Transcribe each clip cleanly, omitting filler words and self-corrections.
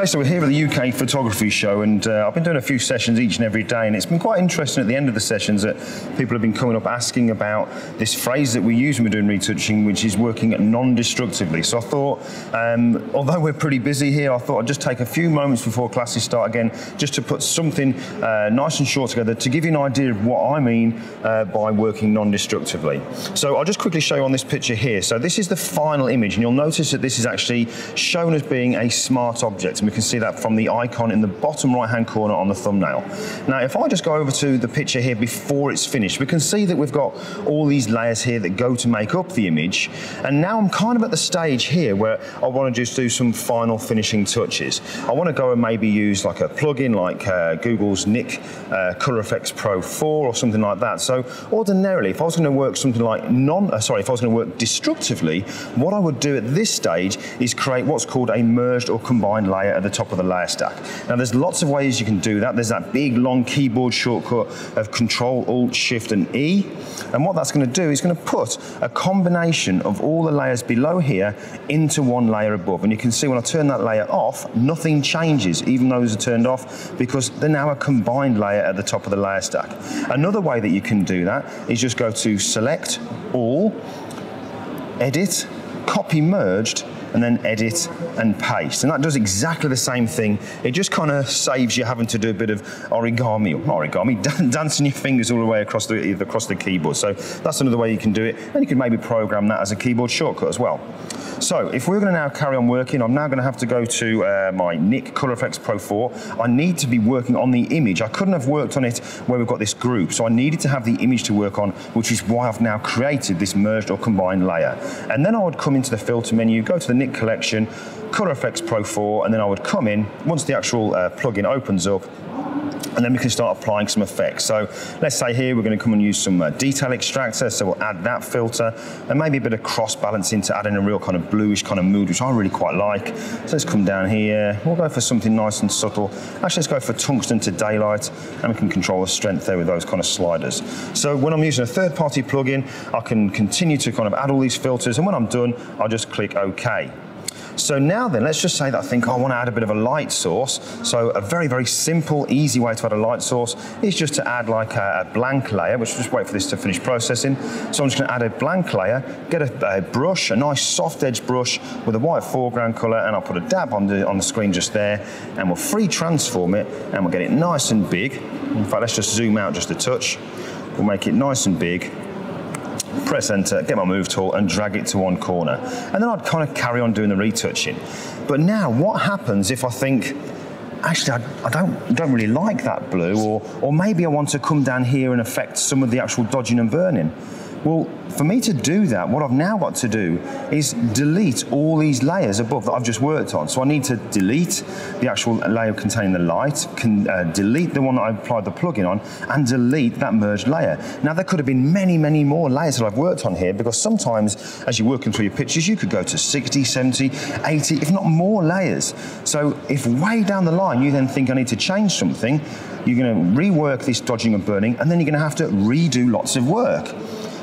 Okay, so we're here at the UK Photography Show, and I've been doing a few sessions each and every day, and it's been quite interesting at the end of the sessions that people have been coming up asking about this phrase that we use when we're doing retouching, which is working non-destructively. So I thought, although we're pretty busy here, I thought I'd just take a few moments before classes start again, just to put something nice and short together to give you an idea of what I mean by working non-destructively. So I'll just quickly show you on this picture here. So this is the final image, and you'll notice that this is actually shown as being a smart object. And we can see that from the icon in the bottom right hand corner on the thumbnail. Now if I just go over to the picture here before it's finished, we can see that we've got all these layers here that go to make up the image, and now I'm kind of at the stage here where I want to just do some final finishing touches. I want to go and maybe use like a plugin like Google's Nik Color Efex Pro 4 or something like that. So ordinarily if I was going to work something like destructively, what I would do at this stage is create what's called a merged or combined layer at the top of the layer stack. Now there's lots of ways you can do that. There's that big long keyboard shortcut of Control, Alt, Shift and E. And what that's going to do is going to put a combination of all the layers below here into one layer above. And you can see when I turn that layer off, nothing changes, even those are turned off, because they're now a combined layer at the top of the layer stack. Another way that you can do that is just go to Select, All, Edit, Copy Merged, and then edit and paste. And that does exactly the same thing. It just kind of saves you having to do a bit of dancing your fingers all the way across the keyboard. So that's another way you can do it. And you can maybe program that as a keyboard shortcut as well. So if we're going to now carry on working, I'm now going to have to go to my Nik Color Efex Pro 4. I need to be working on the image. I couldn't have worked on it where we've got this group, so I needed to have the image to work on, which is why I've now created this merged or combined layer. And then I would come into the filter menu, go to the Nik collection, Color Efex Pro 4, and then I would come in once the actual plugin opens up, and then we can start applying some effects. So let's say here we're going to come and use some detail extractor, so we'll add that filter, and maybe a bit of cross balancing to add in a real kind of bluish kind of mood, which I really quite like. So let's come down here, we'll go for something nice and subtle. Actually, let's go for tungsten to daylight, and we can control the strength there with those kind of sliders. So when I'm using a third-party plugin, I can continue to kind of add all these filters, and when I'm done, I'll just click OK. So now then, let's just say that I think I want to add a bit of a light source. So a very, very simple, easy way to add a light source is just to add like a blank layer, which just wait for this to finish processing. So I'm just going to add a blank layer, get a brush, a nice soft edge brush with a white foreground color, and I'll put a dab on the screen just there, and we'll free transform it, and we'll get it nice and big. In fact, let's just zoom out just a touch. We'll make it nice and big. Press enter, get my move tool, and drag it to one corner. And then I'd kind of carry on doing the retouching. But now, what happens if I think, actually, I don't really like that blue, or maybe I want to come down here and affect some of the actual dodging and burning? Well, for me to do that, what I've now got to do is delete all these layers above that I've just worked on. So I need to delete the actual layer containing the light, delete the one that I applied the plugin on, and delete that merged layer. Now there could have been many, many more layers that I've worked on here, because sometimes as you're working through your pictures, you could go to 60, 70, 80, if not more layers. So if way down the line you then think I need to change something, you're going to rework this dodging and burning, and then you're going to have to redo lots of work.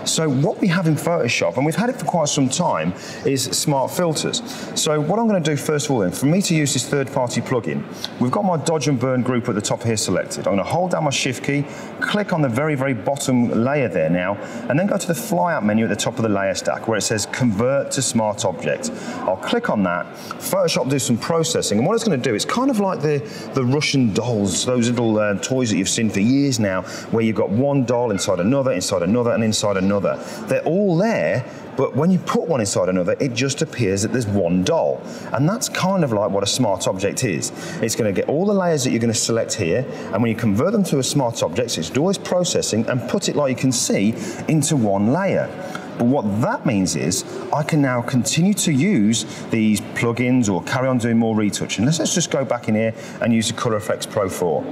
So what we have in Photoshop, and we've had it for quite some time, is smart filters. So what I'm going to do first of all then, for me to use this third-party plugin, we've got my dodge and burn group at the top here selected. I'm going to hold down my shift key, click on the very, very bottom layer there now, and then go to the flyout menu at the top of the layer stack where it says convert to smart object. I'll click on that, Photoshop do some processing, and what it's going to do, it's kind of like the Russian dolls, those little toys that you've seen for years now, where you've got one doll inside another, and inside another. They're all there, but when you put one inside another, it just appears that there's one doll. And that's kind of like what a smart object is. It's going to get all the layers that you're going to select here, and when you convert them to a smart object, so it's always processing and put it, like you can see, into one layer. But what that means is I can now continue to use these plugins or carry on doing more retouching. Let's just go back in here and use the Color Efex Pro 4.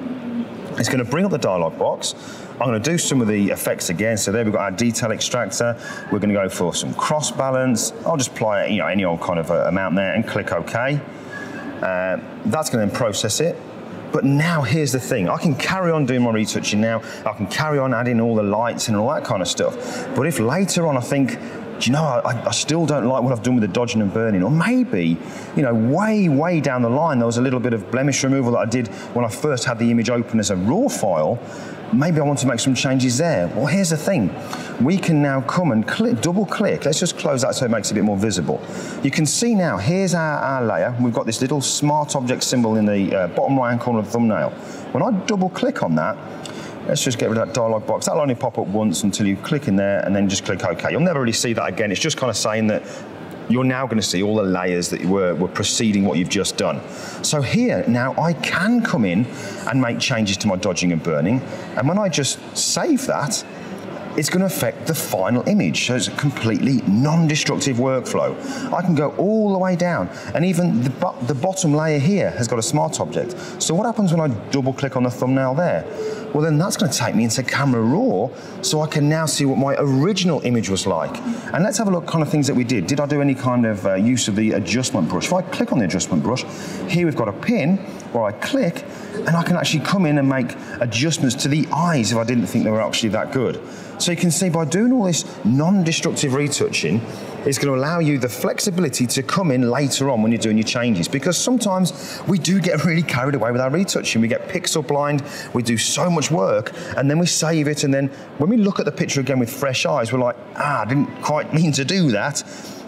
It's going to bring up the dialog box. I'm going to do some of the effects again. So there we've got our detail extractor. We're going to go for some cross balance. I'll just apply any old kind of amount there and click OK. That's going to then process it. But now here's the thing, I can carry on doing my retouching now, I can carry on adding all the lights and all that kind of stuff. But if later on I think, do you know, I still don't like what I've done with the dodging and burning. Or maybe, you know, way down the line, there was a little bit of blemish removal that I did when I first had the image open as a raw file. Maybe I want to make some changes there. Well, here's the thing. We can now come and click, double click. Let's just close that so it makes it a bit more visible. You can see now, here's our layer. We've got this little smart object symbol in the bottom right hand corner of the thumbnail. When I double click on that, let's just get rid of that dialog box. That'll only pop up once until you click in there and then just click OK. You'll never really see that again. It's just kind of saying that you're now going to see all the layers that were preceding what you've just done. So here now I can come in and make changes to my dodging and burning. And when I just save that, it's going to affect the final image. So it's a completely non-destructive workflow. I can go all the way down, and even the bottom layer here has got a smart object. So what happens when I double click on the thumbnail there? Well, then that's going to take me into Camera Raw, so I can now see what my original image was like. And let's have a look kind of things that we did. Did I do any kind of use of the adjustment brush? If I click on the adjustment brush, here we've got a pin where I click, and I can actually come in and make adjustments to the eyes if I didn't think they were actually that good. So you can see by doing all this non-destructive retouching, it's going to allow you the flexibility to come in later on when you're doing your changes, because sometimes we do get really carried away with our retouching. We get pixel blind, we do so much work, and then we save it, and then when we look at the picture again with fresh eyes, we're like, ah, I didn't quite mean to do that.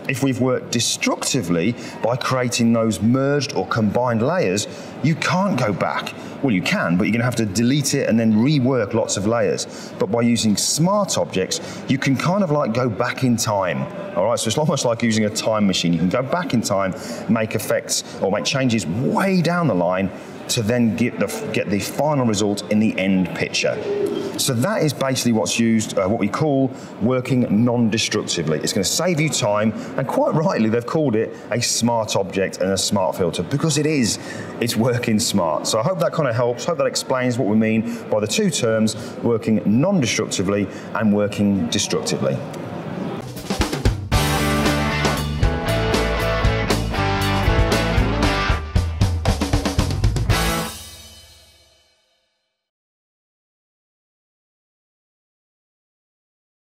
If we've worked destructively by creating those merged or combined layers, you can't go back. Well, you can, but you're going to have to delete it and then rework lots of layers. But by using smart objects, you can kind of like go back in time. All right, so it's almost like using a time machine. You can go back in time, make effects or make changes way down the line to then get the final result in the end picture. So that is basically what's used, what we call working non-destructively. It's going to save you time, and quite rightly they've called it a smart object and a smart filter, because it is, it's working smart. So I hope that kind of helps, hope that explains what we mean by the two terms, working non-destructively and working destructively.